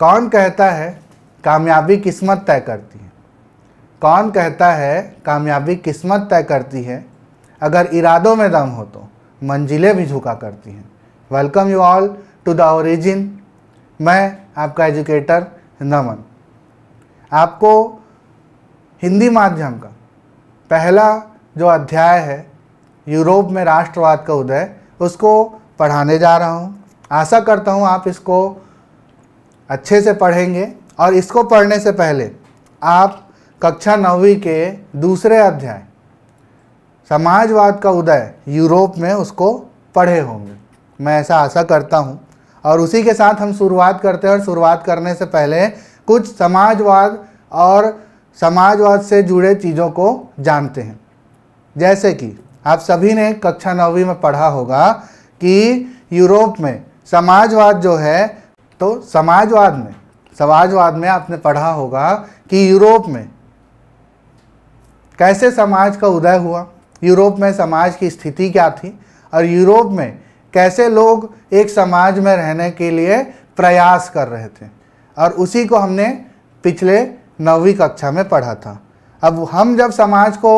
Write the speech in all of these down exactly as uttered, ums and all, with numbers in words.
कौन कहता है कामयाबी किस्मत तय करती है, कौन कहता है कामयाबी किस्मत तय करती है, अगर इरादों में दम हो तो मंजिलें भी झुका करती हैं। Welcome you all to the origin, मैं आपका एजुकेटर नमन। आपको हिंदी माध्यम का पहला जो अध्याय है यूरोप में राष्ट्रवाद का उदय, उसको पढ़ाने जा रहा हूँ। आशा करता हूँ आप इसको अच्छे से पढ़ेंगे और इसको पढ़ने से पहले आप कक्षा नौवीं के दूसरे अध्याय समाजवाद का उदय यूरोप में उसको पढ़े होंगे, मैं ऐसा आशा करता हूँ। और उसी के साथ हम शुरुआत करते हैं, और शुरुआत करने से पहले कुछ समाजवाद और समाजवाद से जुड़े चीज़ों को जानते हैं। जैसे कि आप सभी ने कक्षा नौवीं में पढ़ा होगा कि यूरोप में समाजवाद जो है, तो समाजवाद में समाजवाद में आपने पढ़ा होगा कि यूरोप में कैसे समाज का उदय हुआ, यूरोप में समाज की स्थिति क्या थी, और यूरोप में कैसे लोग एक समाज में रहने के लिए प्रयास कर रहे थे। और उसी को हमने पिछले नौवीं कक्षा में पढ़ा था। अब हम जब समाज को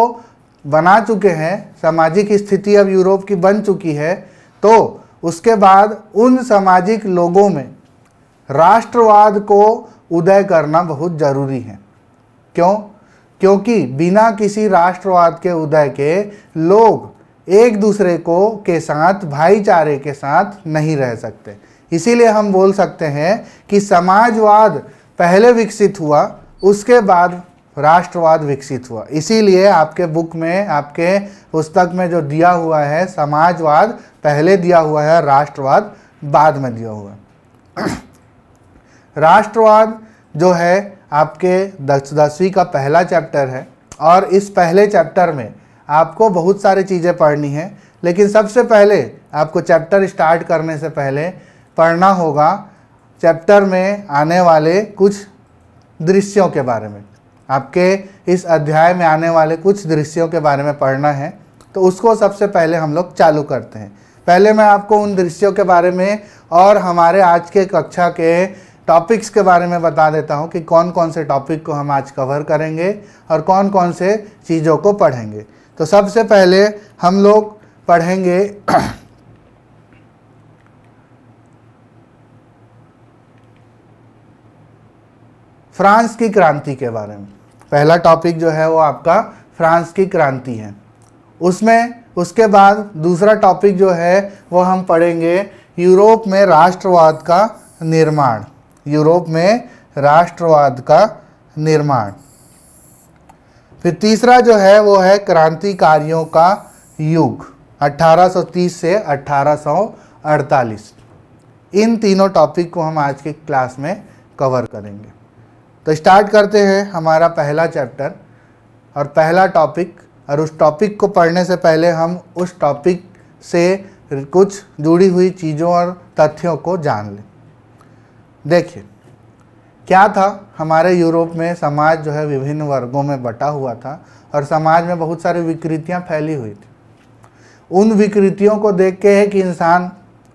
बना चुके हैं, सामाजिक स्थिति अब यूरोप की बन चुकी है, तो उसके बाद उन सामाजिक लोगों में राष्ट्रवाद को उदय करना बहुत ज़रूरी है। क्यों? क्योंकि बिना किसी राष्ट्रवाद के उदय के लोग एक दूसरे को के साथ भाईचारे के साथ नहीं रह सकते। इसीलिए हम बोल सकते हैं कि समाजवाद पहले विकसित हुआ, उसके बाद राष्ट्रवाद विकसित हुआ। इसीलिए आपके बुक में, आपके पुस्तक में जो दिया हुआ है, समाजवाद पहले दिया हुआ है, राष्ट्रवाद बाद में दिया हुआ है। राष्ट्रवाद जो है आपके दस दसवीं का पहला चैप्टर है, और इस पहले चैप्टर में आपको बहुत सारी चीज़ें पढ़नी हैं। लेकिन सबसे पहले आपको चैप्टर स्टार्ट करने से पहले पढ़ना होगा चैप्टर में आने वाले कुछ दृश्यों के बारे में, आपके इस अध्याय में आने वाले कुछ दृश्यों के बारे में पढ़ना है। तो उसको सबसे पहले हम लोग चालू करते हैं। पहले मैं आपको उन दृश्यों के बारे में और हमारे आज के कक्षा के टॉपिक्स के बारे में बता देता हूँ कि कौन कौन से टॉपिक को हम आज कवर करेंगे और कौन कौन से चीज़ों को पढ़ेंगे। तो सबसे पहले हम लोग पढ़ेंगे फ्रांस की क्रांति के बारे में। पहला टॉपिक जो है वो आपका फ्रांस की क्रांति है। उसमें उसके बाद दूसरा टॉपिक जो है वो हम पढ़ेंगे यूरोप में राष्ट्रवाद का निर्माण, यूरोप में राष्ट्रवाद का निर्माण। फिर तीसरा जो है वो है क्रांतिकारियों का युग अठारह सौ तीस से अठारह सौ अड़तालीस। इन तीनों टॉपिक को हम आज के क्लास में कवर करेंगे। तो स्टार्ट करते हैं हमारा पहला चैप्टर और पहला टॉपिक। और उस टॉपिक को पढ़ने से पहले हम उस टॉपिक से कुछ जुड़ी हुई चीज़ों और तथ्यों को जान लें। देखिए क्या था, हमारे यूरोप में समाज जो है विभिन्न वर्गों में बटा हुआ था और समाज में बहुत सारी विकृतियां फैली हुई थी। उन विकृतियों को देख के है कि इंसान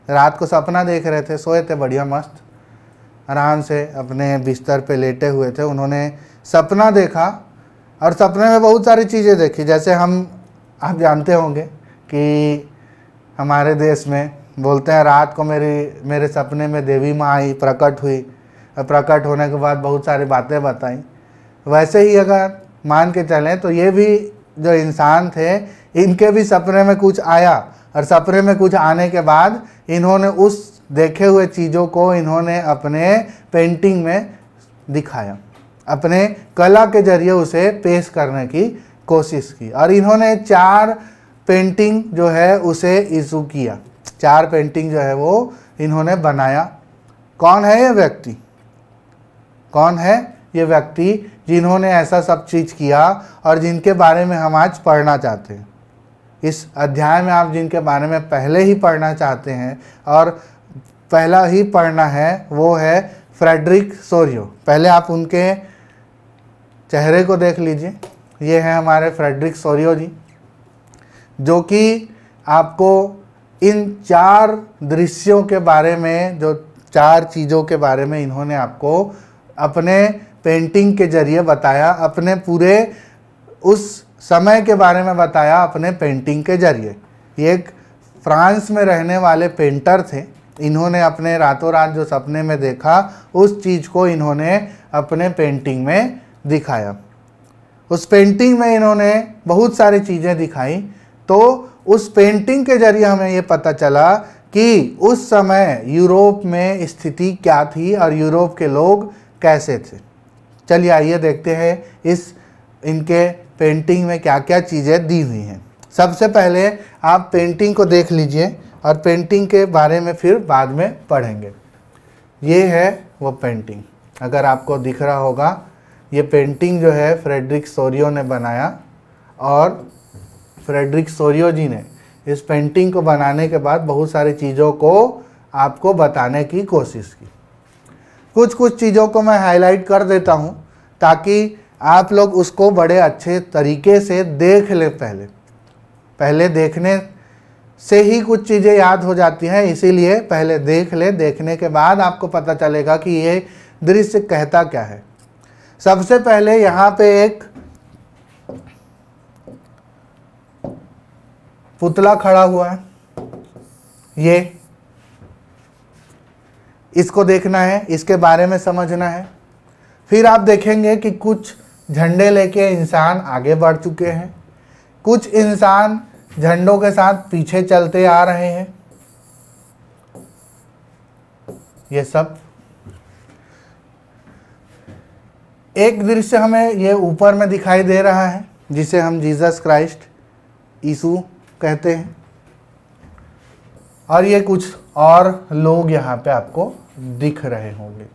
रात को सपना देख रहे थे, सोए थे बढ़िया मस्त आराम से अपने बिस्तर पे लेटे हुए थे, उन्होंने सपना देखा और सपने में बहुत सारी चीज़ें देखी। जैसे हम आप जानते होंगे कि हमारे देश में बोलते हैं रात को मेरी मेरे सपने में देवी माँ आई, प्रकट हुई और प्रकट होने के बाद बहुत सारी बातें बताई। वैसे ही अगर मान के चलें तो ये भी जो इंसान थे इनके भी सपने में कुछ आया और सपने में कुछ आने के बाद इन्होंने उस देखे हुए चीज़ों को इन्होंने अपने पेंटिंग में दिखाया, अपने कला के जरिए उसे पेश करने की कोशिश की। और इन्होंने चार पेंटिंग जो है उसे इशू किया, चार पेंटिंग जो है वो इन्होंने बनाया। कौन है ये व्यक्ति, कौन है ये व्यक्ति जिन्होंने ऐसा सब चीज़ किया और जिनके बारे में हम आज पढ़ना चाहते हैं। इस अध्याय में आप जिनके बारे में पहले ही पढ़ना चाहते हैं और पहला ही पढ़ना है वो है फ्रेडरिक सोरियो। पहले आप उनके चेहरे को देख लीजिए। ये हैं हमारे फ्रेडरिक सोरियो जी, जो कि आपको इन चार दृश्यों के बारे में जो चार चीज़ों के बारे में इन्होंने आपको अपने पेंटिंग के जरिए बताया, अपने पूरे उस समय के बारे में बताया अपने पेंटिंग के जरिए। ये एक फ्रांस में रहने वाले पेंटर थे, इन्होंने अपने रातों रात जो सपने में देखा उस चीज़ को इन्होंने अपने पेंटिंग में दिखाया। उस पेंटिंग में इन्होंने बहुत सारी चीज़ें दिखाई, तो उस पेंटिंग के जरिए हमें ये पता चला कि उस समय यूरोप में स्थिति क्या थी और यूरोप के लोग कैसे थे। चलिए आइए देखते हैं इस इनके पेंटिंग में क्या क्या चीज़ें दी हुई हैं। सबसे पहले आप पेंटिंग को देख लीजिए और पेंटिंग के बारे में फिर बाद में पढ़ेंगे। ये है वो पेंटिंग, अगर आपको दिख रहा होगा ये पेंटिंग जो है फ्रेडरिक सोरियो ने बनाया, और फ्रेडरिक सोरियो जी ने इस पेंटिंग को बनाने के बाद बहुत सारी चीज़ों को आपको बताने की कोशिश की। कुछ कुछ चीज़ों को मैं हाईलाइट कर देता हूँ ताकि आप लोग उसको बड़े अच्छे तरीके से देख लें। पहले पहले देखने से ही कुछ चीज़ें याद हो जाती हैं, इसीलिए पहले देख लें। देखने के बाद आपको पता चलेगा कि ये दृश्य कहता क्या है। सबसे पहले यहाँ पे एक पुतला खड़ा हुआ है, ये इसको देखना है, इसके बारे में समझना है। फिर आप देखेंगे कि कुछ झंडे लेके इंसान आगे बढ़ चुके हैं, कुछ इंसान झंडों के साथ पीछे चलते आ रहे हैं। ये सब एक दृश्य हमें ये ऊपर में दिखाई दे रहा है जिसे हम जीसस क्राइस्ट यीशु कहते हैं, और ये कुछ और लोग यहाँ पे आपको दिख रहे होंगे।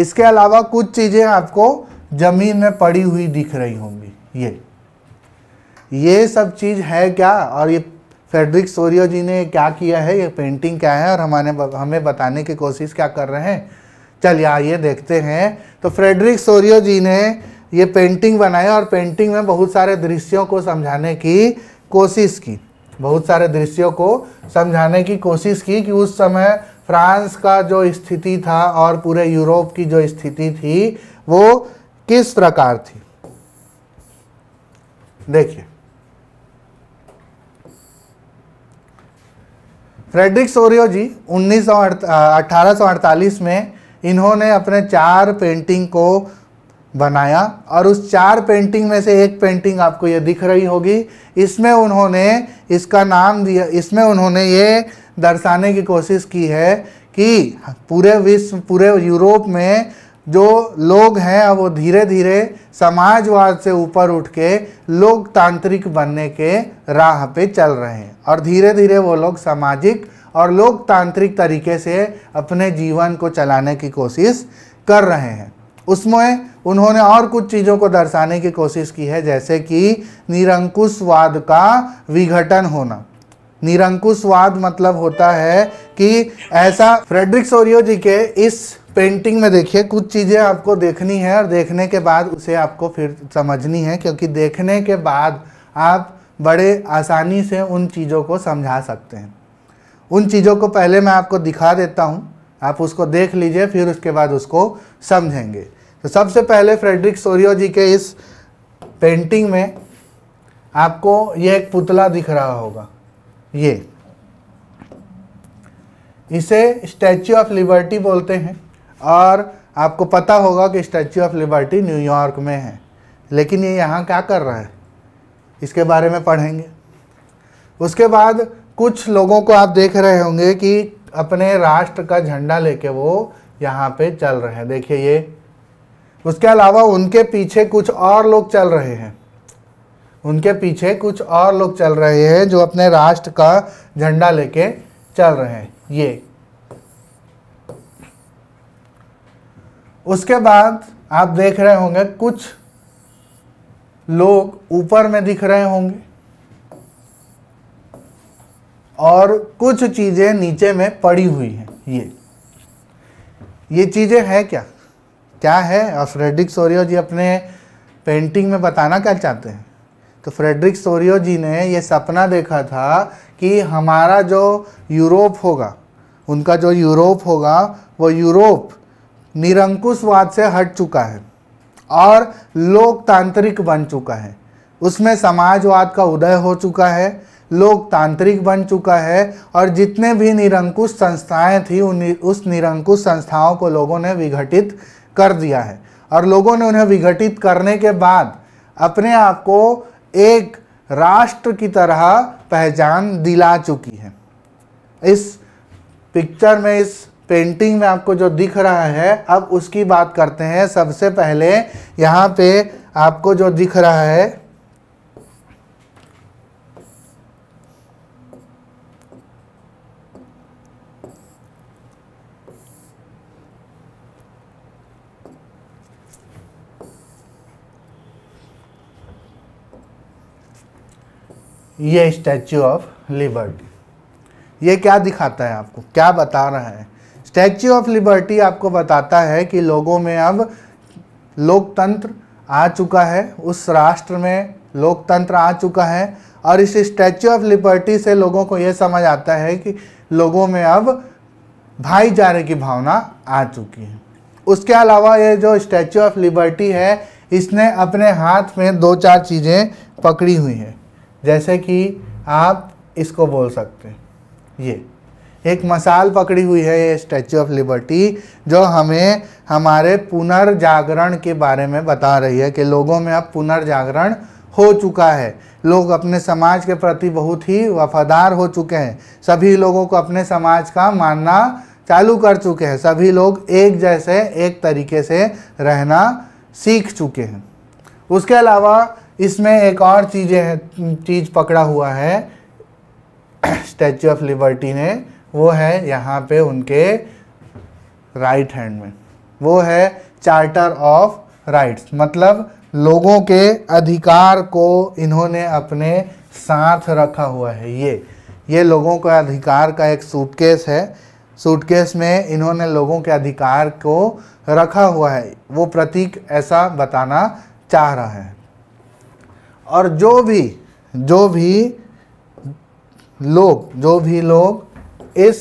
इसके अलावा कुछ चीज़ें आपको ज़मीन में पड़ी हुई दिख रही होंगी। ये ये सब चीज़ है क्या, और ये फ्रेडरिक सोरियो जी ने क्या किया है, ये पेंटिंग क्या है और हमारे हमें बताने की कोशिश क्या कर रहे हैं, चलिए आइए देखते हैं। तो फ्रेडरिक सोरियो जी ने ये पेंटिंग बनाया और पेंटिंग में बहुत सारे दृश्यों को समझाने की कोशिश की, बहुत सारे दृश्यों को समझाने की कोशिश की कि उस समय फ्रांस का जो स्थिति था और पूरे यूरोप की जो स्थिति थी वो किस प्रकार थी। देखिए फ्रेडरिक सोरियो जी उन्नीस सौ अठारह सौ अड़तालीस में इन्होंने अपने चार पेंटिंग को बनाया, और उस चार पेंटिंग में से एक पेंटिंग आपको ये दिख रही होगी। इसमें उन्होंने इसका नाम दिया, इसमें उन्होंने ये दर्शाने की कोशिश की है कि पूरे विश्व पूरे यूरोप में जो लोग हैं वो धीरे धीरे समाजवाद से ऊपर उठ के लोकतांत्रिक बनने के राह पे चल रहे हैं, और धीरे धीरे वो लोग सामाजिक और लोकतांत्रिक तरीके से अपने जीवन को चलाने की कोशिश कर रहे हैं। उसमें उन्होंने और कुछ चीज़ों को दर्शाने की कोशिश की है, जैसे कि निरंकुशवाद का विघटन होना। निरंकुशवाद मतलब होता है कि ऐसा, फ्रेडरिक सोरियो जी के इस पेंटिंग में देखिए कुछ चीज़ें आपको देखनी है और देखने के बाद उसे आपको फिर समझनी है, क्योंकि देखने के बाद आप बड़े आसानी से उन चीज़ों को समझा सकते हैं। उन चीज़ों को पहले मैं आपको दिखा देता हूँ, आप उसको देख लीजिए, फिर उसके बाद उसको समझेंगे। तो सबसे पहले फ्रेडरिक सोरियो जी के इस पेंटिंग में आपको ये एक पुतला दिख रहा होगा, ये इसे स्टैच्यू ऑफ लिबर्टी बोलते हैं, और आपको पता होगा कि स्टैच्यू ऑफ लिबर्टी न्यूयॉर्क में है, लेकिन ये यहाँ क्या कर रहा है इसके बारे में पढ़ेंगे। उसके बाद कुछ लोगों को आप देख रहे होंगे कि अपने राष्ट्र का झंडा लेके वो यहाँ पे चल रहे हैं, देखिए ये। उसके अलावा उनके पीछे कुछ और लोग चल रहे हैं, उनके पीछे कुछ और लोग चल रहे हैं जो अपने राष्ट्र का झंडा लेके चल रहे हैं, ये। उसके बाद आप देख रहे होंगे कुछ लोग ऊपर में दिख रहे होंगे और कुछ चीज़ें नीचे में पड़ी हुई हैं, ये ये चीज़ें हैं क्या क्या है, और फ्रेडरिक सोरियो जी अपने पेंटिंग में बताना क्या चाहते हैं। तो फ्रेडरिक सोरियो जी ने ये सपना देखा था कि हमारा जो यूरोप होगा उनका जो यूरोप होगा वो यूरोप निरंकुशवाद से हट चुका है और लोकतांत्रिक बन चुका है। उसमें समाजवाद का उदय हो चुका है, लोकतांत्रिक बन चुका है और जितने भी निरंकुश संस्थाएं थी उन उस निरंकुश संस्थाओं को लोगों ने विघटित कर दिया है। और लोगों ने उन्हें विघटित करने के बाद अपने आप को एक राष्ट्र की तरह पहचान दिला चुकी है। इस पिक्चर में, इस पेंटिंग में आपको जो दिख रहा है, अब उसकी बात करते हैं। सबसे पहले यहाँ पे आपको जो दिख रहा है, ये स्टैच्यू ऑफ लिबर्टी, ये क्या दिखाता है, आपको क्या बता रहा है? स्टैच्यू ऑफ लिबर्टी आपको बताता है कि लोगों में अब लोकतंत्र आ चुका है, उस राष्ट्र में लोकतंत्र आ चुका है। और इस स्टैच्यू ऑफ लिबर्टी से लोगों को ये समझ आता है कि लोगों में अब भाईचारे की भावना आ चुकी है। उसके अलावा ये जो स्टैच्यू ऑफ लिबर्टी है, इसने अपने हाथ में दो चार चीज़ें पकड़ी हुई हैं, जैसे कि आप इसको बोल सकते हैं, ये एक मसाल पकड़ी हुई है ये स्टैच्यू ऑफ लिबर्टी, जो हमें हमारे पुनर्जागरण के बारे में बता रही है कि लोगों में अब पुनर्जागरण हो चुका है। लोग अपने समाज के प्रति बहुत ही वफादार हो चुके हैं, सभी लोगों को अपने समाज का मानना चालू कर चुके हैं, सभी लोग एक जैसे, एक तरीके से रहना सीख चुके हैं। उसके अलावा इसमें एक और चीज़ें चीज़ पकड़ा हुआ है स्टैच्यू ऑफ लिबर्टी ने, वो है यहाँ पे उनके राइट हैंड में, वो है चार्टर ऑफ राइट्स, मतलब लोगों के अधिकार को इन्होंने अपने साथ रखा हुआ है। ये ये लोगों के अधिकार का एक सूटकेस है, सूटकेस में इन्होंने लोगों के अधिकार को रखा हुआ है, वो प्रतीक ऐसा बताना चाह रहा है। और जो भी जो भी लोग जो भी लोग इस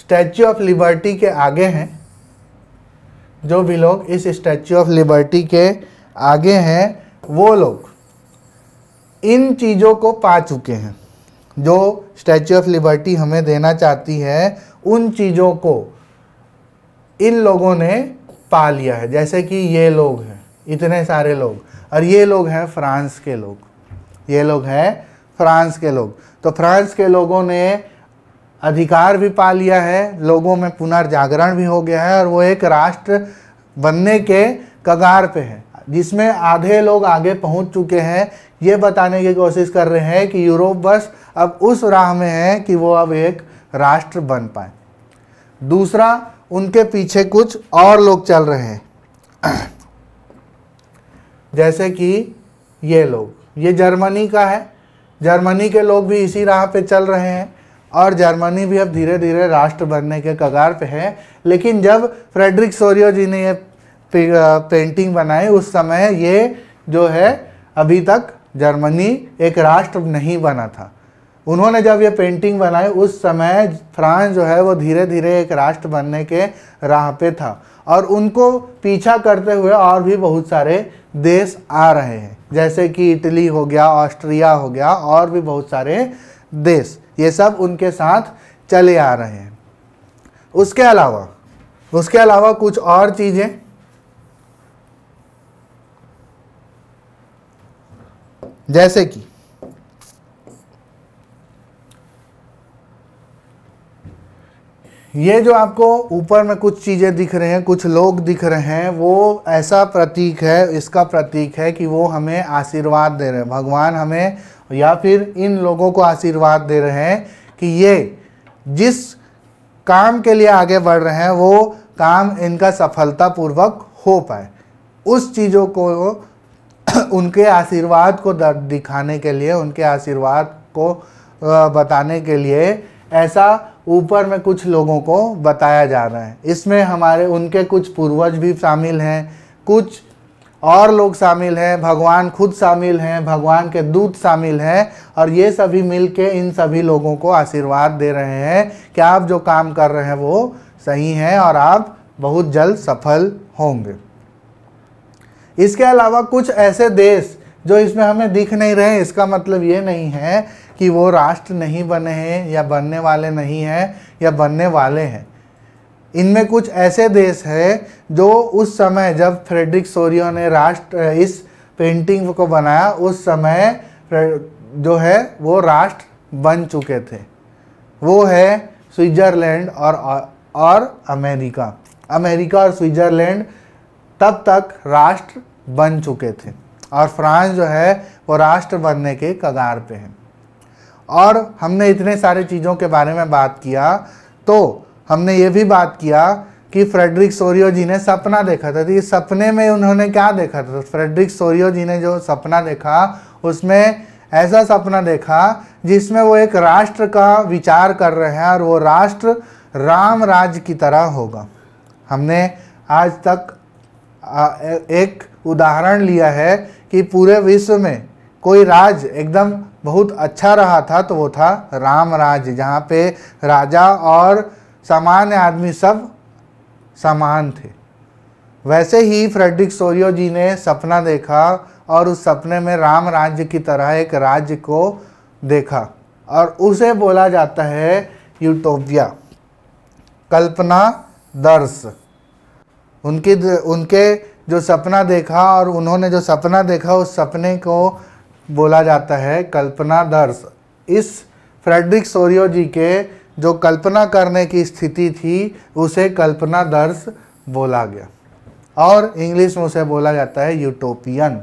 स्टैच्यू ऑफ लिबर्टी के आगे हैं, जो भी लोग इस स्टैच्यू ऑफ लिबर्टी के आगे हैं, वो लोग इन चीज़ों को पा चुके हैं जो स्टैच्यू ऑफ लिबर्टी हमें देना चाहती है। उन चीज़ों को इन लोगों ने पा लिया है, जैसे कि ये लोग हैं, इतने सारे लोग, और ये लोग हैं फ्रांस के लोग, ये लोग हैं फ्रांस के लोग। तो फ्रांस के लोगों ने अधिकार भी पा लिया है, लोगों में पुनर्जागरण भी हो गया है और वो एक राष्ट्र बनने के कगार पे है, जिसमें आधे लोग आगे पहुंच चुके हैं। ये बताने की कोशिश कर रहे हैं कि यूरोप बस अब उस राह में है कि वो अब एक राष्ट्र बन पाए। दूसरा, उनके पीछे कुछ और लोग चल रहे हैं, जैसे कि ये लोग, ये जर्मनी का है, जर्मनी के लोग भी इसी राह पे चल रहे हैं और जर्मनी भी अब धीरे धीरे राष्ट्र बनने के कगार पे है। लेकिन जब फ्रेडरिक सोरियो जी ने ये पेंटिंग बनाई, उस समय ये जो है, अभी तक जर्मनी एक राष्ट्र नहीं बना था। उन्होंने जब ये पेंटिंग बनाई, उस समय फ्रांस जो है वो धीरे धीरे एक राष्ट्र बनने के राह पे था और उनको पीछा करते हुए और भी बहुत सारे देश आ रहे हैं, जैसे कि इटली हो गया, ऑस्ट्रिया हो गया, और भी बहुत सारे देश, ये सब उनके साथ चले आ रहे हैं। उसके अलावा उसके अलावा कुछ और चीज़ें, जैसे कि ये जो आपको ऊपर में कुछ चीज़ें दिख रहे हैं, कुछ लोग दिख रहे हैं, वो ऐसा प्रतीक है, इसका प्रतीक है कि वो हमें आशीर्वाद दे रहे हैं, भगवान हमें या फिर इन लोगों को आशीर्वाद दे रहे हैं कि ये जिस काम के लिए आगे बढ़ रहे हैं वो काम इनका सफलतापूर्वक हो पाए। उस चीज़ों को, उनके आशीर्वाद को दिखाने के लिए, उनके आशीर्वाद को बताने के लिए ऐसा ऊपर में कुछ लोगों को बताया जा रहा है। इसमें हमारे उनके कुछ पूर्वज भी शामिल हैं, कुछ और लोग शामिल हैं, भगवान खुद शामिल हैं, भगवान के दूत शामिल हैं, और ये सभी मिलके इन सभी लोगों को आशीर्वाद दे रहे हैं कि आप जो काम कर रहे हैं वो सही है और आप बहुत जल्द सफल होंगे। इसके अलावा कुछ ऐसे देश जो इसमें हमें दिख नहीं रहे, इसका मतलब ये नहीं है कि वो राष्ट्र नहीं बने हैं या बनने वाले नहीं हैं या बनने वाले हैं। इनमें कुछ ऐसे देश हैं जो उस समय जब फ्रेडरिक सोरियो ने राष्ट्र इस पेंटिंग को बनाया उस समय जो है वो राष्ट्र बन चुके थे। वो है स्विट्ज़रलैंड और और अमेरिका। अमेरिका और स्विट्ज़रलैंड तब तक राष्ट्र बन चुके थे और फ्रांस जो है वो राष्ट्र बनने के कगार पे है। और हमने इतने सारे चीज़ों के बारे में बात किया, तो हमने ये भी बात किया कि फ्रेडरिक सोरियो जी ने सपना देखा था। तो इस सपने में उन्होंने क्या देखा था? फ्रेडरिक सोरियो जी ने जो सपना देखा उसमें ऐसा सपना देखा जिसमें वो एक राष्ट्र का विचार कर रहे हैं और वो राष्ट्र राम राज्य की तरह होगा। हमने आज तक एक उदाहरण लिया है कि पूरे विश्व में कोई राज्य एकदम बहुत अच्छा रहा था तो वो था राम राज्य, जहाँ पे राजा और सामान्य आदमी सब समान थे। वैसे ही फ्रेडरिक सोरियो जी ने सपना देखा और उस सपने में राम राज्य की तरह एक राज्य को देखा और उसे बोला जाता है यूटोपिया, कल्पना दर्श। उनकी उनके जो सपना देखा और उन्होंने जो सपना देखा उस सपने को बोला जाता है कल्पना दर्श। इस फ्रेडरिक सोरियो जी के जो कल्पना करने की स्थिति थी उसे कल्पना दर्श बोला गया और इंग्लिश में उसे बोला जाता है यूटोपियन।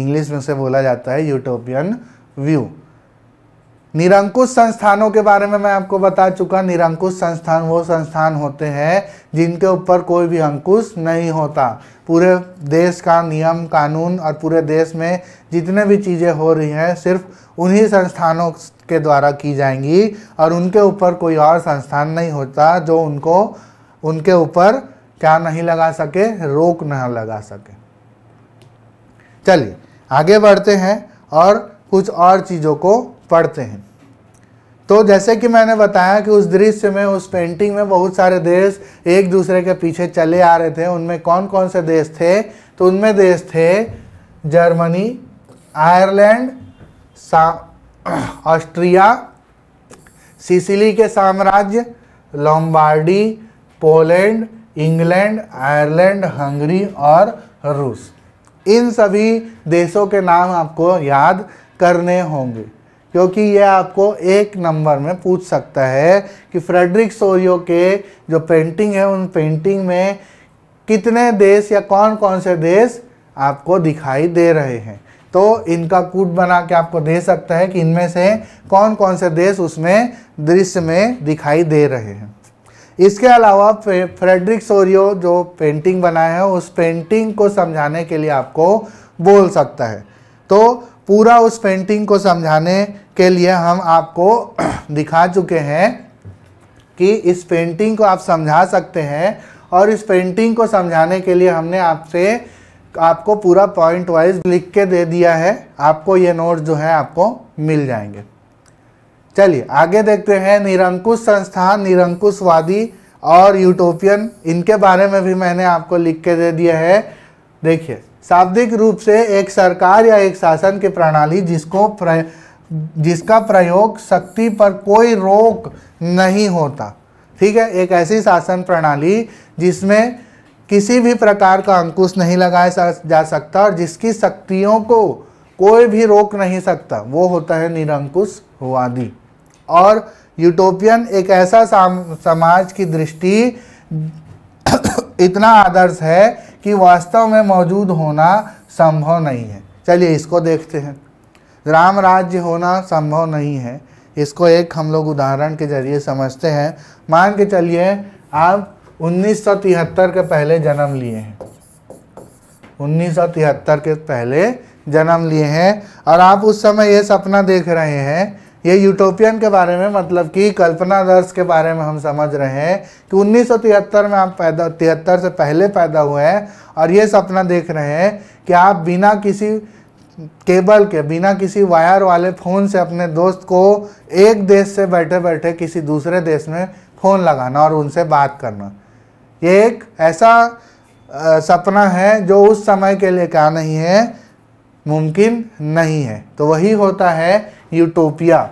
इंग्लिश में उसे बोला जाता है यूटोपियन व्यू। निरंकुश संस्थानों के बारे में मैं आपको बता चुका। निरंकुश संस्थान वो संस्थान होते हैं जिनके ऊपर कोई भी अंकुश नहीं होता। पूरे देश का नियम कानून और पूरे देश में जितने भी चीज़ें हो रही हैं सिर्फ उन्हीं संस्थानों के द्वारा की जाएंगी और उनके ऊपर कोई और संस्थान नहीं होता जो उनको उनके ऊपर क्या नहीं लगा सके, रोक न लगा सके। चलिए आगे बढ़ते हैं और कुछ और चीज़ों को पढ़ते हैं। तो जैसे कि मैंने बताया कि उस दृश्य में, उस पेंटिंग में बहुत सारे देश एक दूसरे के पीछे चले आ रहे थे। उनमें कौन कौन से देश थे? तो उनमें देश थे जर्मनी, आयरलैंड, ऑस्ट्रिया, सिसिली के साम्राज्य, Lombardy, Poland, England, Ireland, Hungary और रूस। इन सभी देशों के नाम आपको याद करने होंगे क्योंकि यह आपको एक नंबर में पूछ सकता है कि फ्रेडरिक सोरियो के जो पेंटिंग है उन पेंटिंग में कितने देश या कौन कौन से देश आपको दिखाई दे रहे हैं। तो इनका कूट बना के आपको दे सकता है कि इनमें से कौन कौन से देश उसमें दृश्य में दिखाई दे रहे हैं। इसके अलावा फ्रेडरिक सोरियो जो पेंटिंग बनाए हैं उस पेंटिंग को समझाने के लिए आपको बोल सकता है। तो पूरा उस पेंटिंग को समझाने के लिए हम आपको दिखा चुके हैं कि इस पेंटिंग को आप समझा सकते हैं और इस पेंटिंग को समझाने के लिए हमने आपसे आपको पूरा पॉइंट वाइज लिख के दे दिया है। आपको ये नोट जो है आपको मिल जाएंगे। चलिए आगे देखते हैं। निरंकुश संस्थान, निरंकुशवादी और यूटोपियन, इनके बारे में भी मैंने आपको लिख के दे दिया है। देखिए, शाब्दिक रूप से एक सरकार या एक शासन की प्रणाली जिसको प्र, जिसका प्रयोग शक्ति पर कोई रोक नहीं होता। ठीक है, एक ऐसी शासन प्रणाली जिसमें किसी भी प्रकार का अंकुश नहीं लगाया जा सकता और जिसकी शक्तियों को कोई भी रोक नहीं सकता, वो होता है निरंकुशवादी। और यूटोपियन एक ऐसा समाज की दृष्टि इतना आदर्श है कि वास्तव में मौजूद होना संभव नहीं है। चलिए इसको देखते हैं। राम राज्य होना संभव नहीं है, इसको एक हम लोग उदाहरण के जरिए समझते हैं। मान के चलिए आप उन्नीस सौ तिहत्तर के पहले जन्म लिए हैं, उन्नीस सौ तिहत्तर के पहले जन्म लिए हैं और आप उस समय ये सपना देख रहे हैं ये यूटोपियन के बारे में मतलब कि कल्पनादर्श के बारे में हम समझ रहे हैं कि उन्नीस सौ तिहत्तर में आप पैदा तिहत्तर से पहले पैदा हुए हैं और ये सपना देख रहे हैं कि आप बिना किसी केबल के बिना किसी वायर वाले फ़ोन से अपने दोस्त को एक देश से बैठे बैठे किसी दूसरे देश में फ़ोन लगाना और उनसे बात करना। ये एक ऐसा आ, सपना है जो उस समय के लिए क्या नहीं है, मुमकिन नहीं है। तो वही होता है यूटोपिया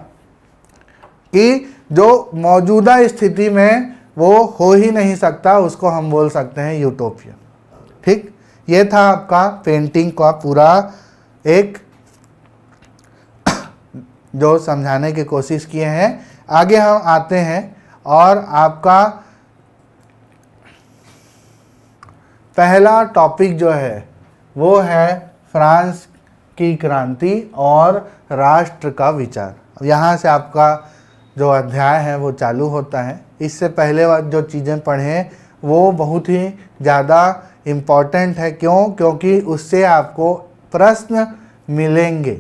कि जो मौजूदा स्थिति में वो हो ही नहीं सकता, उसको हम बोल सकते हैं यूटोपिया। ठीक, ये था आपका पेंटिंग का पूरा एक जो समझाने की कोशिश किए हैं। आगे हम आते हैं और आपका पहला टॉपिक जो है वो है फ्रांस की क्रांति और राष्ट्र का विचार। यहाँ से आपका जो अध्याय है वो चालू होता है। इससे पहले जो चीज़ें पढ़ें वो बहुत ही ज़्यादा इम्पॉर्टेंट है। क्यों? क्योंकि उससे आपको प्रश्न मिलेंगे,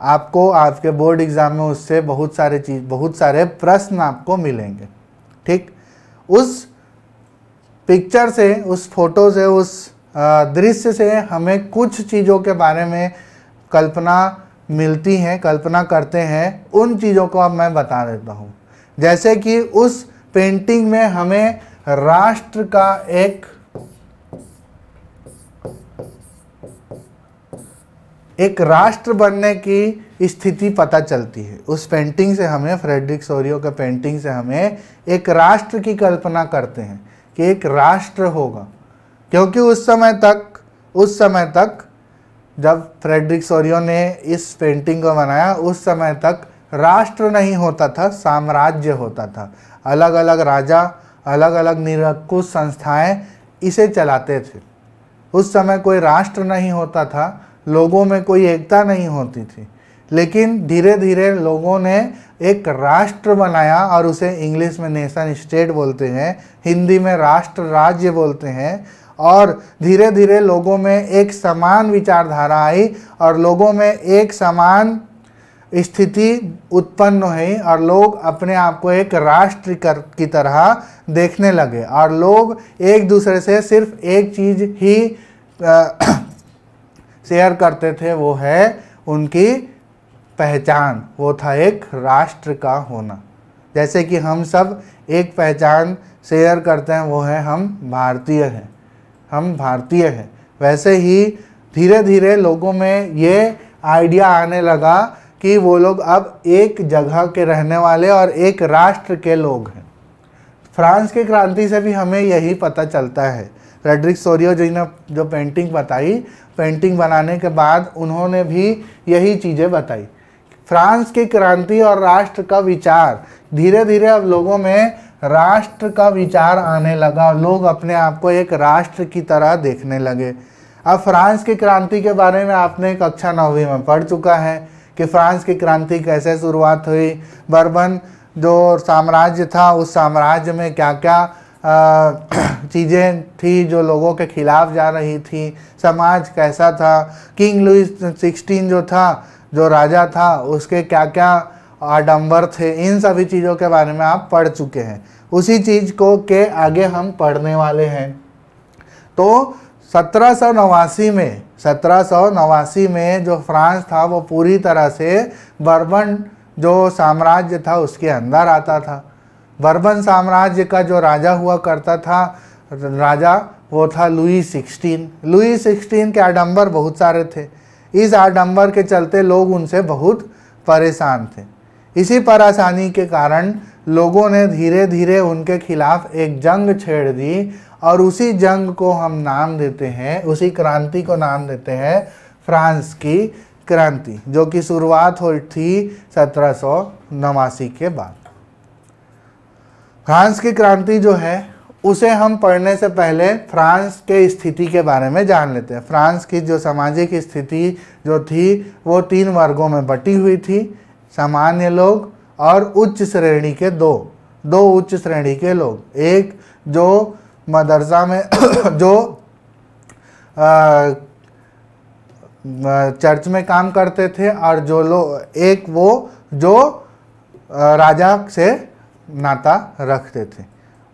आपको आपके बोर्ड एग्ज़ाम में उससे बहुत सारे चीज़ बहुत सारे प्रश्न आपको मिलेंगे। ठीक, उस पिक्चर से, उस फोटो से, उस दृश्य से हमें कुछ चीज़ों के बारे में कल्पना मिलती है, कल्पना करते हैं। उन चीज़ों को अब मैं बता देता हूँ। जैसे कि उस पेंटिंग में हमें राष्ट्र का एक एक राष्ट्र बनने की स्थिति पता चलती है। उस पेंटिंग से हमें, फ्रेडरिक सोरियो के पेंटिंग से हमें एक राष्ट्र की कल्पना करते हैं कि एक राष्ट्र होगा। क्योंकि उस समय तक उस समय तक जब फ्रेडरिक सोरियो ने इस पेंटिंग को बनाया उस समय तक राष्ट्र नहीं होता था, साम्राज्य होता था। अलग अलग राजा, अलग अलग निरंकुश संस्थाएं इसे चलाते थे। उस समय कोई राष्ट्र नहीं होता था, लोगों में कोई एकता नहीं होती थी। लेकिन धीरे धीरे लोगों ने एक राष्ट्र बनाया और उसे इंग्लिश में नेशन स्टेट बोलते हैं, हिंदी में राष्ट्र राज्य बोलते हैं। और धीरे धीरे लोगों में एक समान विचारधारा आई और लोगों में एक समान स्थिति उत्पन्न हुई और लोग अपने आप को एक राष्ट्र की तरह देखने लगे और लोग एक दूसरे से सिर्फ एक चीज़ ही शेयर करते थे, वो है उनकी पहचान। वो था एक राष्ट्र का होना। जैसे कि हम सब एक पहचान शेयर करते हैं, वो है हम भारतीय हैं, हम भारतीय हैं। वैसे ही धीरे धीरे लोगों में ये आइडिया आने लगा कि वो लोग अब एक जगह के रहने वाले और एक राष्ट्र के लोग हैं। फ्रांस की क्रांति से भी हमें यही पता चलता है। फ्रेडरिक सोरियो जी ने जो पेंटिंग बताई, पेंटिंग बनाने के बाद उन्होंने भी यही चीज़ें बताई। फ्रांस की क्रांति और राष्ट्र का विचार, धीरे धीरे अब लोगों में राष्ट्र का विचार आने लगा, लोग अपने आप को एक राष्ट्र की तरह देखने लगे। अब फ्रांस की क्रांति के बारे में आपने कक्षा नौवीं में पढ़ चुका है कि फ्रांस की क्रांति कैसे शुरुआत हुई, बर्बन जो साम्राज्य था उस साम्राज्य में क्या क्या चीज़ें थी जो लोगों के खिलाफ जा रही थी, समाज कैसा था, किंग लुई सिक्सटीन जो था, जो राजा था, उसके क्या क्या आडंबर थे, इन सभी चीज़ों के बारे में आप पढ़ चुके हैं। उसी चीज़ को के आगे हम पढ़ने वाले हैं। तो सत्रह सौ नवासी में सत्रह सौ नवासी में जो फ्रांस था वो पूरी तरह से बर्बन जो साम्राज्य था उसके अंदर आता था। बर्बन साम्राज्य का जो राजा हुआ करता था, राजा वो था लुई सिक्सटीन। लुई सिक्सटीन के आडंबर बहुत सारे थे। इस आडंबर के चलते लोग उनसे बहुत परेशान थे। इसी परेशानी के कारण लोगों ने धीरे धीरे उनके खिलाफ एक जंग छेड़ दी और उसी जंग को हम नाम देते हैं, उसी क्रांति को नाम देते हैं फ्रांस की क्रांति, जो कि शुरुआत हुई थी सत्रह सौ नवासी के बाद। फ्रांस की क्रांति जो है उसे हम पढ़ने से पहले फ्रांस के स्थिति के बारे में जान लेते हैं। फ्रांस की जो सामाजिक स्थिति जो थी वो तीन वर्गों में बटी हुई थी, सामान्य लोग और उच्च श्रेणी के दो दो उच्च श्रेणी के लोग। एक जो मदरसा में जो आ, चर्च में काम करते थे और जो लोग एक वो जो राजा से नाता रखते थे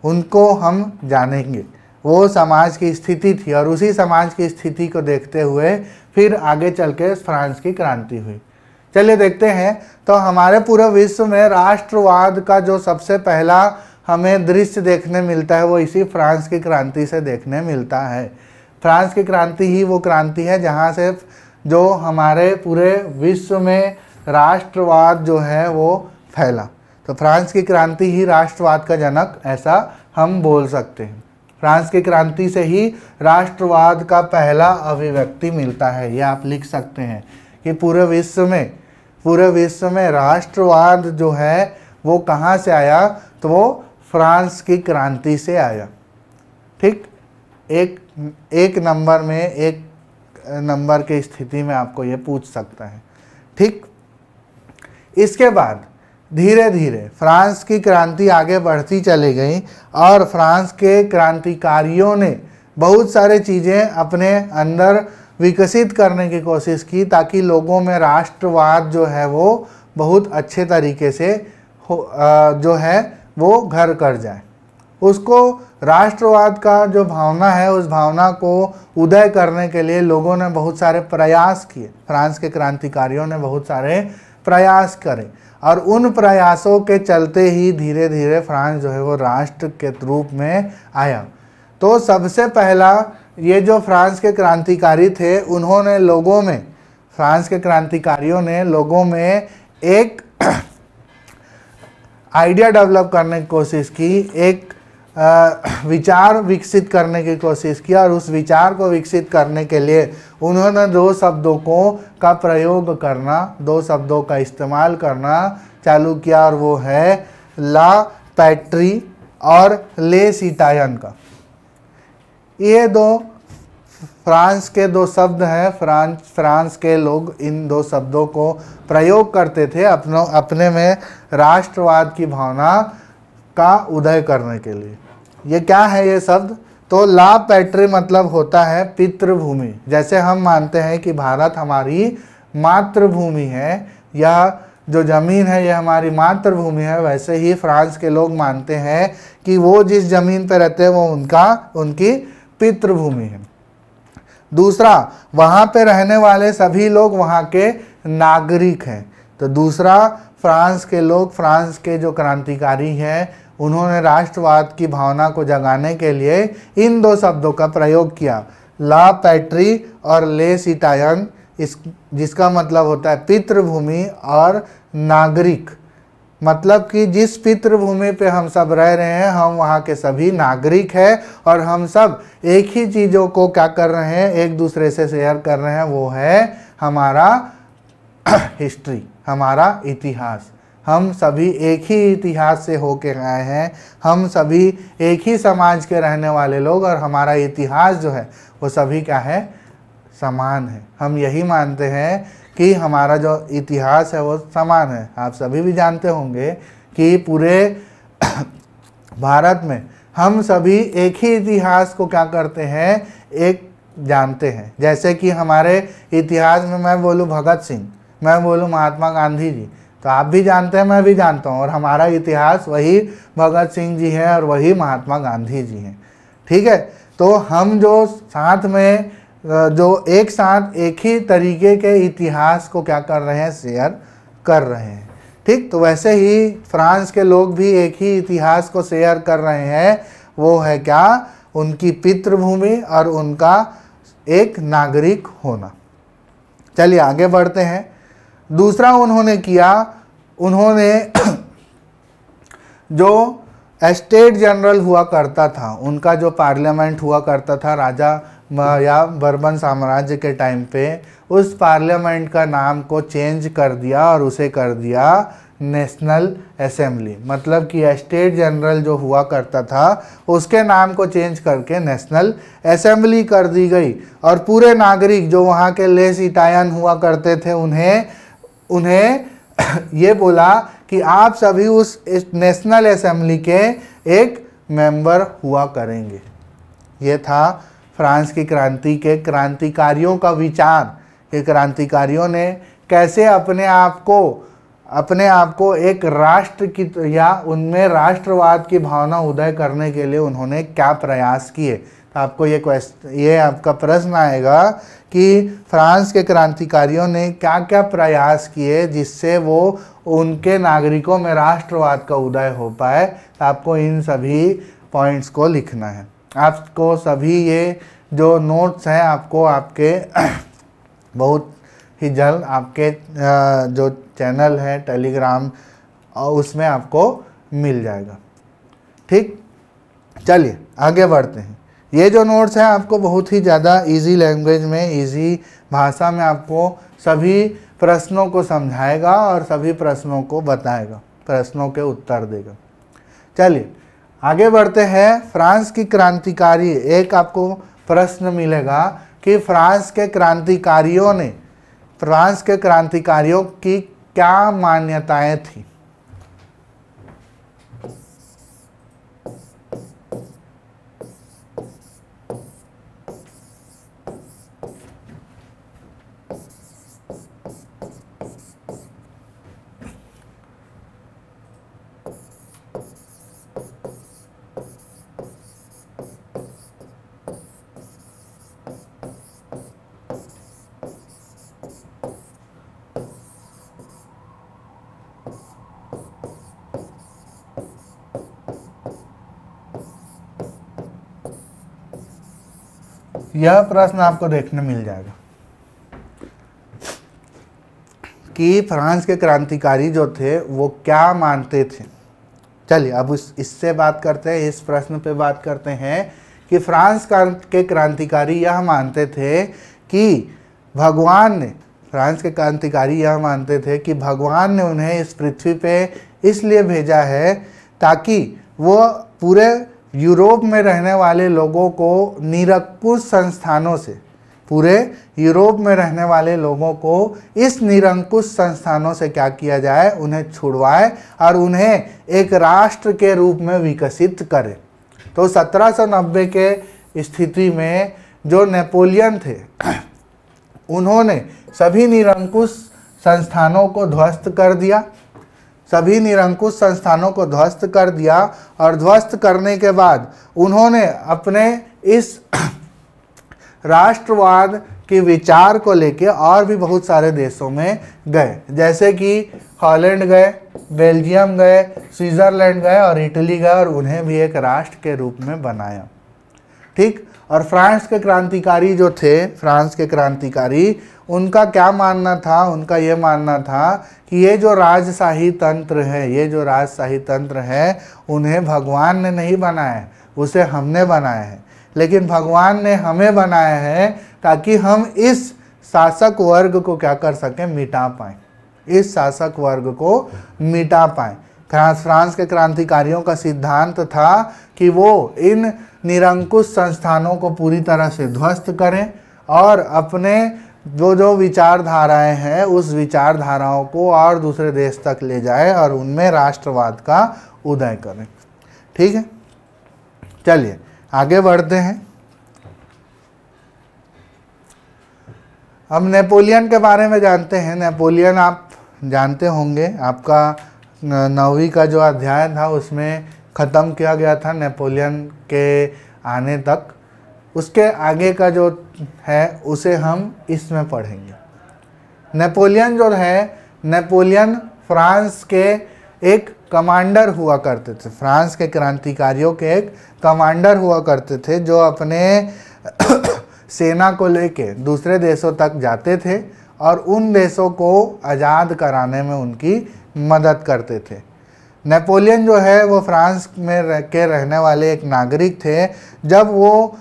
उनको हम जानेंगे। वो समाज की स्थिति थी और उसी समाज की स्थिति को देखते हुए फिर आगे चल के फ्रांस की क्रांति हुई। चलिए देखते हैं। तो हमारे पूरे विश्व में राष्ट्रवाद का जो सबसे पहला हमें दृश्य देखने मिलता है वो इसी फ्रांस की क्रांति से देखने मिलता है। फ्रांस की क्रांति ही वो क्रांति है जहाँ से जो हमारे पूरे विश्व में राष्ट्रवाद जो है वो फैला। तो फ्रांस की क्रांति ही राष्ट्रवाद का जनक ऐसा हम बोल सकते हैं। फ्रांस की क्रांति से ही राष्ट्रवाद का पहला अभिव्यक्ति मिलता है। यह आप लिख सकते हैं कि पूरे विश्व में पूरे विश्व में राष्ट्रवाद जो है वो कहाँ से आया, तो वो फ्रांस की क्रांति से आया। ठीक, एक एक नंबर में एक नंबर की स्थिति में आपको ये पूछ सकता है। ठीक, इसके बाद धीरे धीरे फ्रांस की क्रांति आगे बढ़ती चली गई और फ्रांस के क्रांतिकारियों ने बहुत सारे चीज़ें अपने अंदर विकसित करने की कोशिश की ताकि लोगों में राष्ट्रवाद जो है वो बहुत अच्छे तरीके से जो है वो घर कर जाए। उसको राष्ट्रवाद का जो भावना है उस भावना को उदय करने के लिए लोगों ने बहुत सारे प्रयास किए। फ्रांस के क्रांतिकारियों ने बहुत सारे प्रयास करे और उन प्रयासों के चलते ही धीरे धीरे फ्रांस जो है वो राष्ट्र के रूप में आया। तो सबसे पहला ये जो फ्रांस के क्रांतिकारी थे उन्होंने लोगों में फ्रांस के क्रांतिकारियों ने लोगों में एक आइडिया डेवलप करने की कोशिश की, एक विचार विकसित करने की कोशिश की और उस विचार को विकसित करने के लिए उन्होंने दो शब्दों को का प्रयोग करना, दो शब्दों का इस्तेमाल करना चालू किया और वो है ला पैट्री और ले सिटायन का। ये दो फ्रांस के दो शब्द हैं। फ्रांस फ्रांस के लोग इन दो शब्दों को प्रयोग करते थे अपनों अपने में राष्ट्रवाद की भावना का उदय करने के लिए। ये क्या है ये शब्द? तो ला पैट्री मतलब होता है पितृभूमि। जैसे हम मानते हैं कि भारत हमारी मातृभूमि है, यह जो ज़मीन है यह हमारी मातृभूमि है, वैसे ही फ्रांस के लोग मानते हैं कि वो जिस ज़मीन पर रहते हैं वो उनका उनकी पितृभूमि है। दूसरा, वहाँ पे रहने वाले सभी लोग वहाँ के नागरिक हैं। तो दूसरा, फ्रांस के लोग फ्रांस के जो क्रांतिकारी हैं उन्होंने राष्ट्रवाद की भावना को जगाने के लिए इन दो शब्दों का प्रयोग किया, ला पैट्री और ले सिटायन, इस जिसका मतलब होता है पितृभूमि और नागरिक। मतलब कि जिस पितृभूमि पे हम सब रह रहे हैं हम वहाँ के सभी नागरिक हैं और हम सब एक ही चीज़ों को क्या कर रहे हैं, एक दूसरे से शेयर कर रहे हैं, वो है हमारा हिस्ट्री, हमारा इतिहास। हम सभी एक ही इतिहास से होके आए हैं, हम सभी एक ही समाज के रहने वाले लोग और हमारा इतिहास जो है वो सभी क्या है, समान है। हम यही मानते हैं कि हमारा जो इतिहास है वो समान है। आप सभी भी जानते होंगे कि पूरे भारत में हम सभी एक ही इतिहास को क्या करते हैं, एक जानते हैं। जैसे कि हमारे इतिहास में मैं बोलूँ भगत सिंह, मैं बोलूँ महात्मा गांधी जी, तो आप भी जानते हैं मैं भी जानता हूँ और हमारा इतिहास वही भगत सिंह जी हैं और वही महात्मा गांधी जी हैं। ठीक है, तो हम जो साथ में जो एक साथ एक ही तरीके के इतिहास को क्या कर रहे हैं, शेयर कर रहे हैं। ठीक, तो वैसे ही फ्रांस के लोग भी एक ही इतिहास को शेयर कर रहे हैं, वो है क्या, उनकी पितृभूमि और उनका एक नागरिक होना। चलिए आगे बढ़ते हैं। दूसरा उन्होंने किया, उन्होंने जो एस्टेट जनरल हुआ करता था उनका जो पार्लियामेंट हुआ करता था राजा या बर्बन साम्राज्य के टाइम पे, उस पार्लियामेंट का नाम को चेंज कर दिया और उसे कर दिया नेशनल असेंबली। मतलब कि एस्टेट जनरल जो हुआ करता था उसके नाम को चेंज करके नेशनल असेंबली कर दी गई और पूरे नागरिक जो वहाँ के ले सिटायन हुआ करते थे उन्हें उन्हें ये बोला कि आप सभी उस नेशनल असेंबली के एक मेंबर हुआ करेंगे। ये था फ्रांस की क्रांति के क्रांतिकारियों का विचार कि क्रांतिकारियों ने कैसे अपने आप को अपने आप को एक राष्ट्र की या उनमें राष्ट्रवाद की भावना उदय करने के लिए उन्होंने क्या प्रयास किए। तो आपको ये क्वेश्चन ये आपका प्रश्न आएगा कि फ्रांस के क्रांतिकारियों ने क्या क्या प्रयास किए जिससे वो उनके नागरिकों में राष्ट्रवाद का उदय हो पाए। तो आपको इन सभी पॉइंट्स को लिखना है। आपको सभी ये जो नोट्स हैं आपको आपके बहुत ही जल्द आपके जो चैनल है टेलीग्राम उसमें आपको मिल जाएगा। ठीक, चलिए आगे बढ़ते हैं। ये जो नोट्स हैं आपको बहुत ही ज़्यादा इजी लैंग्वेज में इजी भाषा में आपको सभी प्रश्नों को समझाएगा और सभी प्रश्नों को बताएगा, प्रश्नों के उत्तर देगा। चलिए आगे बढ़ते हैं। फ्रांस की क्रांतिकारी, एक आपको प्रश्न मिलेगा कि फ्रांस के क्रांतिकारियों ने फ्रांस के क्रांतिकारियों की क्या मान्यताएं थी। यह प्रश्न आपको देखने मिल जाएगा कि फ्रांस के क्रांतिकारी जो थे वो क्या मानते थे। चलिए अब उस इससे बात करते हैं, इस प्रश्न पे बात करते हैं कि फ्रांस के क्रांतिकारी यह मानते थे कि भगवान ने फ्रांस के क्रांतिकारी यह मानते थे कि भगवान ने उन्हें इस पृथ्वी पे इसलिए भेजा है ताकि वो पूरे यूरोप में रहने वाले लोगों को निरंकुश संस्थानों से पूरे यूरोप में रहने वाले लोगों को इस निरंकुश संस्थानों से क्या किया जाए, उन्हें छुड़वाए और उन्हें एक राष्ट्र के रूप में विकसित करे। तो सत्रह सौ नब्बे के स्थिति में जो नेपोलियन थे उन्होंने सभी निरंकुश संस्थानों को ध्वस्त कर दिया सभी निरंकुश संस्थानों को ध्वस्त कर दिया और ध्वस्त करने के बाद उन्होंने अपने इस राष्ट्रवाद के विचार को लेके और भी बहुत सारे देशों में गए, जैसे कि हॉलैंड गए, बेल्जियम गए, स्विट्जरलैंड गए और इटली गए और उन्हें भी एक राष्ट्र के रूप में बनाया। ठीक, और फ्रांस के क्रांतिकारी जो थे फ्रांस के क्रांतिकारी उनका क्या मानना था, उनका ये मानना था कि ये जो राजशाही तंत्र है ये जो राजशाही तंत्र है उन्हें भगवान ने नहीं बनाया है, उसे हमने बनाया है, लेकिन भगवान ने हमें बनाया है ताकि हम इस शासक वर्ग को क्या कर सकें, मिटा पाएँ, इस शासक वर्ग को मिटा पाएँ। फ्रांस के क्रांतिकारियों का सिद्धांत था कि वो इन निरंकुश संस्थानों को पूरी तरह से ध्वस्त करें और अपने जो जो विचारधाराएं हैं उस विचारधाराओं को और दूसरे देश तक ले जाए और उनमें राष्ट्रवाद का उदय करें। ठीक है, चलिए आगे बढ़ते हैं। अब नेपोलियन के बारे में जानते हैं। नेपोलियन आप जानते होंगे, आपका नौवीं का जो अध्याय था उसमें ख़त्म किया गया था नेपोलियन के आने तक। उसके आगे का जो है उसे हम इसमें पढ़ेंगे। नेपोलियन जो है, नेपोलियन फ्रांस के एक कमांडर हुआ करते थे, फ्रांस के क्रांतिकारियों के एक कमांडर हुआ करते थे जो अपने सेना को लेके दूसरे देशों तक जाते थे और उन देशों को आज़ाद कराने में उनकी मदद करते थे। नेपोलियन जो है वो फ्रांस में रह के रहने वाले एक नागरिक थे। जब वो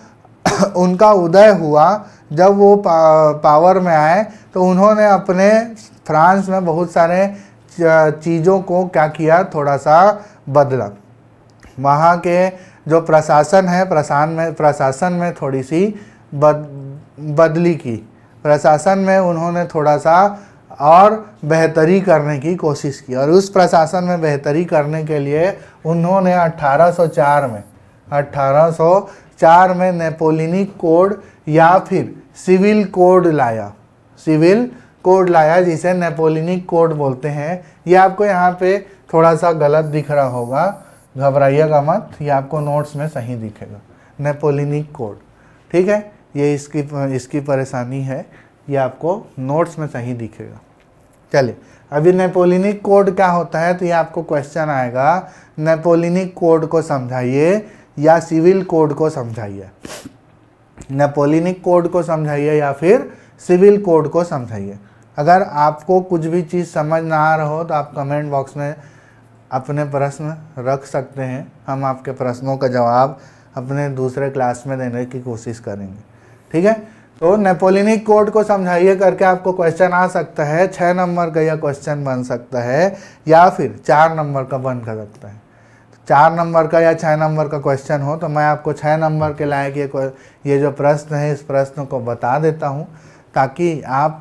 उनका उदय हुआ, जब वो पा, पावर में आए तो उन्होंने अपने फ्रांस में बहुत सारे चीज़ों को क्या किया, थोड़ा सा बदला। वहाँ के जो प्रशासन है प्रशासन में प्रशासन में थोड़ी सी बद, बदली की, प्रशासन में उन्होंने थोड़ा सा और बेहतरी करने की कोशिश की और उस प्रशासन में बेहतरी करने के लिए उन्होंने अठारह सौ चार में अठारह सौ चार में नेपोलियनिक कोड या फिर सिविल कोड लाया। सिविल कोड लाया जिसे नेपोलियनिक कोड बोलते हैं। ये आपको यहाँ पे थोड़ा सा गलत दिख रहा होगा, घबराइएगा मत, ये आपको नोट्स में सही दिखेगा, नेपोलियनिक कोड। ठीक है, ये इसकी इसकी परेशानी है, ये आपको नोट्स में सही दिखेगा। चलिए, अभी नेपोलियनिक कोड क्या होता है, तो ये आपको क्वेश्चन आएगा, नेपोलियनिक कोड को समझाइए या सिविल कोड को समझाइए। नेपोलियनिक कोड को समझाइए या फिर सिविल कोड को समझाइए। अगर आपको कुछ भी चीज़ समझ ना आ रहा हो तो आप कमेंट बॉक्स में अपने प्रश्न रख सकते हैं, हम आपके प्रश्नों का जवाब अपने दूसरे क्लास में देने की कोशिश करेंगे। ठीक है, तो नेपोलियनिक कोड को समझाइए करके आपको क्वेश्चन आ सकता है, छः नंबर का यह क्वेश्चन बन सकता है या फिर चार नंबर का बन कर सकता है। चार नंबर का या छः नंबर का क्वेश्चन हो तो मैं आपको छः नंबर के लायक ये ये जो प्रश्न है इस प्रश्न को बता देता हूँ, ताकि आप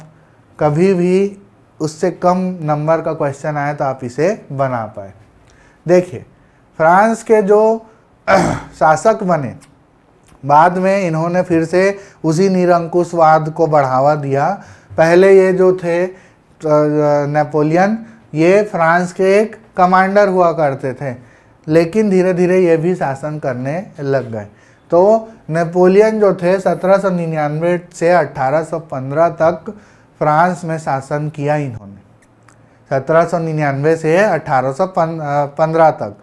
कभी भी उससे कम नंबर का क्वेश्चन आए तो आप इसे बना पाए। देखिए, फ्रांस के जो शासक बने बाद में इन्होंने फिर से उसी निरंकुशवाद को बढ़ावा दिया। पहले ये जो थे नेपोलियन, ये फ्रांस के एक कमांडर हुआ करते थे, लेकिन धीरे धीरे ये भी शासन करने लग गए। तो नेपोलियन जो थे सत्रह सौ निन्यानवे से अट्ठारह सौ पंद्रह तक फ्रांस में शासन किया इन्होंने, सत्रह सौ निन्यानवे से अट्ठारह सौ पंद्रह तक।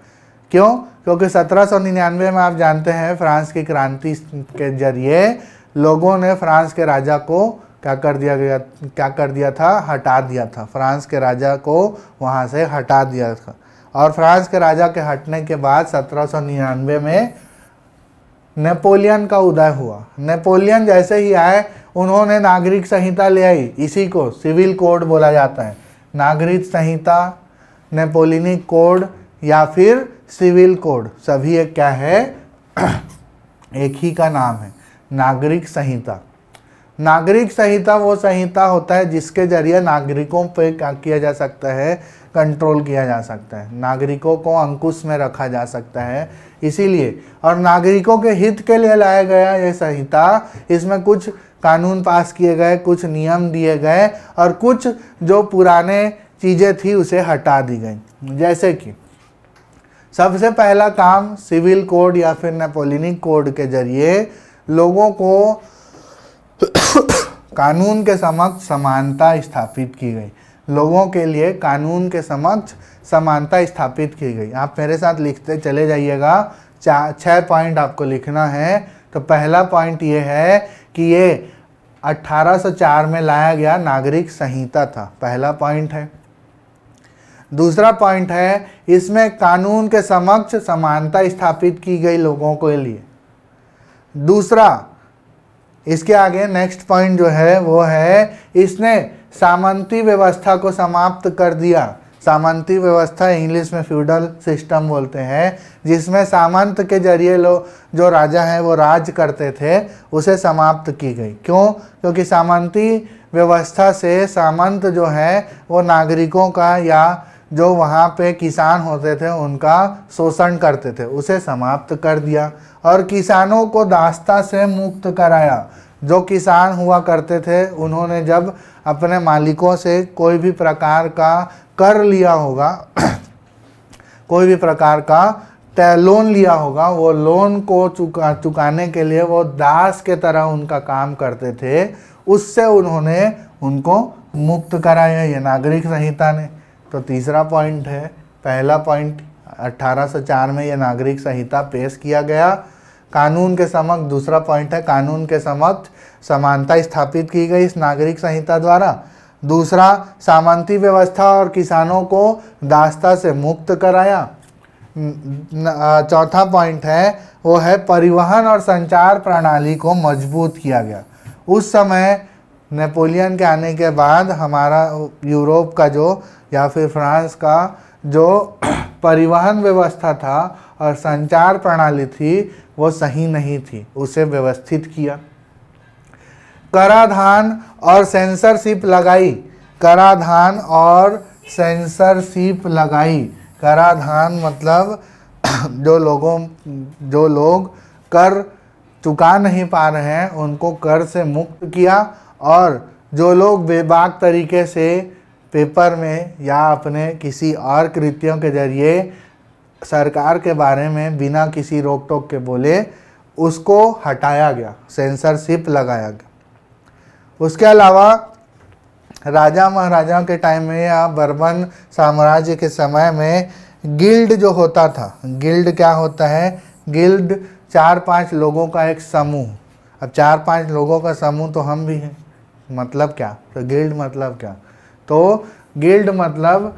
क्यों? क्योंकि सत्रह सौ निन्यानवे में आप जानते हैं फ्रांस की क्रांति के जरिए लोगों ने फ्रांस के राजा को क्या कर दिया गया क्या कर दिया था हटा दिया था। फ्रांस के राजा को वहाँ से हटा दिया था, और फ्रांस के राजा के हटने के बाद सत्रह सौ निन्यानवे में नेपोलियन का उदय हुआ। नेपोलियन जैसे ही आए उन्होंने नागरिक संहिता ले आई, इसी को सिविल कोड बोला जाता है। नागरिक संहिता, नेपोलियनिक कोड या फिर सिविल कोड, सभी एक क्या है, एक ही का नाम है, नागरिक संहिता। नागरिक संहिता वो संहिता होता है जिसके जरिए नागरिकों पे क्या किया जा सकता है, कंट्रोल किया जा सकता है, नागरिकों को अंकुश में रखा जा सकता है। इसीलिए और नागरिकों के हित के लिए लाया गया यह संहिता, इसमें कुछ कानून पास किए गए, कुछ नियम दिए गए और कुछ जो पुराने चीज़ें थी उसे हटा दी गई। जैसे कि सबसे पहला काम सिविल कोड या फिर नेपोलियनिक कोड के जरिए लोगों को कानून के समक्ष समानता स्थापित की गई। लोगों के लिए कानून के समक्ष समानता स्थापित की गई। आप मेरे साथ लिखते चले जाइएगा, चार छः पॉइंट आपको लिखना है। तो पहला पॉइंट ये है कि ये अठारह सौ चार में लाया गया नागरिक संहिता था, पहला पॉइंट है। दूसरा पॉइंट है, इसमें कानून के समक्ष समानता स्थापित की गई लोगों के लिए। दूसरा, इसके आगे नेक्स्ट पॉइंट जो है वो है, इसने सामंती व्यवस्था को समाप्त कर दिया। सामंती व्यवस्था इंग्लिश में फ्यूडल सिस्टम बोलते हैं, जिसमें सामंत के जरिए लोग जो राजा हैं वो राज करते थे, उसे समाप्त की गई। क्यों? क्योंकि सामंती व्यवस्था से सामंत जो है वो नागरिकों का या जो वहाँ पे किसान होते थे उनका शोषण करते थे, उसे समाप्त कर दिया और किसानों को दास्ता से मुक्त कराया। जो किसान हुआ करते थे उन्होंने जब अपने मालिकों से कोई भी प्रकार का कर लिया होगा, कोई भी प्रकार का तय लोन लिया होगा, वो लोन को चुका चुकाने के लिए वो दास के तरह उनका काम करते थे, उससे उन्होंने उनको मुक्त कराया ये नागरिक संहिता ने। तो तीसरा पॉइंट है, पहला पॉइंट अठारह सौ चार में यह नागरिक संहिता पेश किया गया। कानून के समक्ष, दूसरा पॉइंट है, कानून के समक्ष समानता स्थापित की गई इस नागरिक संहिता द्वारा। दूसरा, सामंती व्यवस्था और किसानों को दास्ता से मुक्त कराया। चौथा पॉइंट है वो है, परिवहन और संचार प्रणाली को मजबूत किया गया। उस समय नेपोलियन के आने के बाद हमारा यूरोप का जो या फिर फ्रांस का जो परिवहन व्यवस्था था और संचार प्रणाली थी वो सही नहीं थी, उसे व्यवस्थित किया। कराधान और सेंसरशिप लगाई, कराधान और सेंसरशिप लगाई। कराधान मतलब जो लोगों जो लोग कर चुका नहीं पा रहे हैं उनको कर से मुक्त किया, और जो लोग बेबाक तरीके से पेपर में या अपने किसी और कृतियों के जरिए सरकार के बारे में बिना किसी रोक टोक के बोले, उसको हटाया गया, सेंसरशिप लगाया गया। उसके अलावा राजा महाराजाओं के टाइम में या बर्बन साम्राज्य के समय में गिल्ड जो होता था, गिल्ड क्या होता है, गिल्ड चार पांच लोगों का एक समूह। अब चार पांच लोगों का समूह तो हम भी हैं, मतलब क्या, तो गिल्ड मतलब क्या, तो गिल्ड मतलब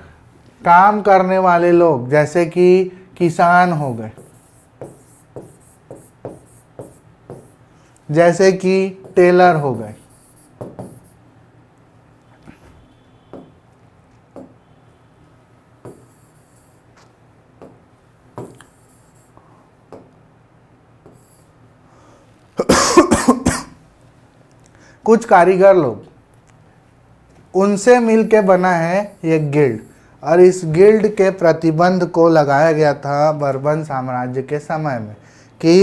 काम करने वाले लोग, जैसे कि किसान हो गए, जैसे कि टेलर हो गए, कुछ कारीगर लोग, उनसे मिलके बना है ये गिल्ड। और इस गिल्ड के प्रतिबंध को लगाया गया था बर्बन साम्राज्य के समय में कि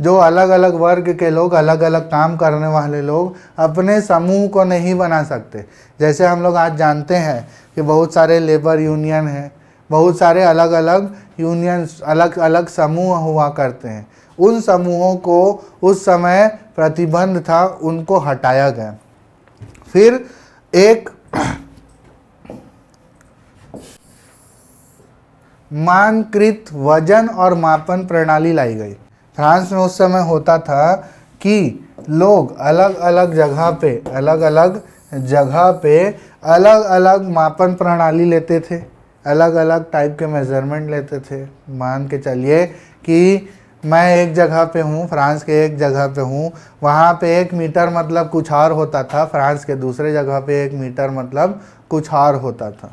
जो अलग अलग वर्ग के लोग, अलग अलग काम करने वाले लोग अपने समूह को नहीं बना सकते। जैसे हम लोग आज जानते हैं कि बहुत सारे लेबर यूनियन हैं, बहुत सारे अलग अलग यूनियन, अलग अलग समूह हुआ करते हैं। उन समूहों को उस समय प्रतिबंध था, उनको हटाया गया। फिर एक मानकृत वजन और मापन प्रणाली लाई गई। फ्रांस में उस समय होता था कि लोग अलग अलग जगह पे अलग अलग जगह पे अलग अलग मापन प्रणाली लेते थे, अलग अलग टाइप के मेजरमेंट लेते थे। मान के चलिए कि मैं एक जगह पे हूँ, फ्रांस के एक जगह पे हूँ, वहाँ पे एक मीटर मतलब कुछ और होता था, फ्रांस के दूसरे जगह पे एक मीटर मतलब कुछ और होता था।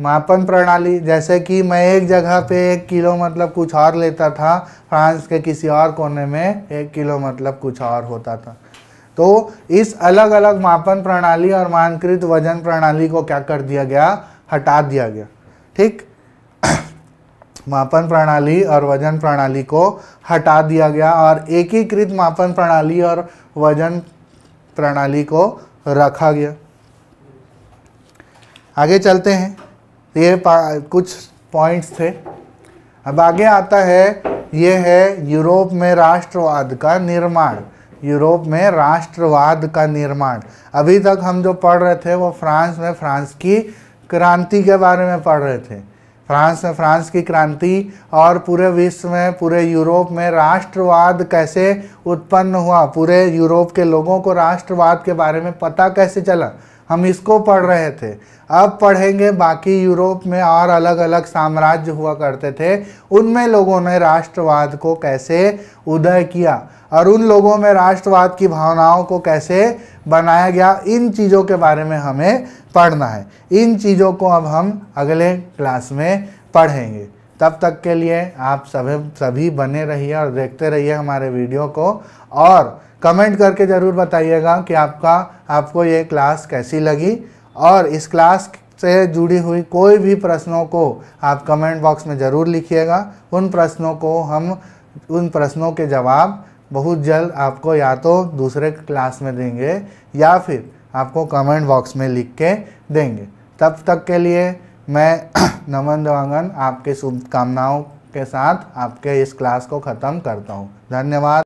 मापन प्रणाली, जैसे कि मैं एक जगह पे एक किलो मतलब कुछ और लेता था, फ्रांस के किसी और कोने में एक किलो मतलब कुछ और होता था। तो इस अलग अलग मापन प्रणाली और मानकृत वजन प्रणाली को क्या कर दिया गया, हटा दिया गया। ठीक, मापन प्रणाली और वजन प्रणाली को हटा दिया गया और एकीकृत मापन प्रणाली और वजन प्रणाली को रखा गया। आगे चलते हैं, ये कुछ पॉइंट्स थे। अब आगे आता है, ये है यूरोप में राष्ट्रवाद का निर्माण। यूरोप में राष्ट्रवाद का निर्माण, अभी तक हम जो पढ़ रहे थे वो फ्रांस में फ्रांस की क्रांति के बारे में पढ़ रहे थे। फ्रांस में फ्रांस की क्रांति और पूरे विश्व में, पूरे यूरोप में राष्ट्रवाद कैसे उत्पन्न हुआ, पूरे यूरोप के लोगों को राष्ट्रवाद के बारे में पता कैसे चला, हम इसको पढ़ रहे थे। अब पढ़ेंगे बाकी यूरोप में और अलग अलग साम्राज्य हुआ करते थे, उनमें लोगों ने राष्ट्रवाद को कैसे उदय किया और उन लोगों में राष्ट्रवाद की भावनाओं को कैसे बनाया गया, इन चीज़ों के बारे में हमें पढ़ना है। इन चीज़ों को अब हम अगले क्लास में पढ़ेंगे। तब तक के लिए आप सभी सभी बने रहिए और देखते रहिए हमारे वीडियो को, और कमेंट करके ज़रूर बताइएगा कि आपका आपको ये क्लास कैसी लगी। और इस क्लास से जुड़ी हुई कोई भी प्रश्नों को आप कमेंट बॉक्स में ज़रूर लिखिएगा। उन प्रश्नों को हम उन प्रश्नों के जवाब बहुत जल्द आपको या तो दूसरे क्लास में देंगे या फिर आपको कमेंट बॉक्स में लिख के देंगे। तब तक के लिए मैं नमन देवांगन आपके शुभकामनाओं के साथ आपके इस क्लास को ख़त्म करता हूँ। धन्यवाद।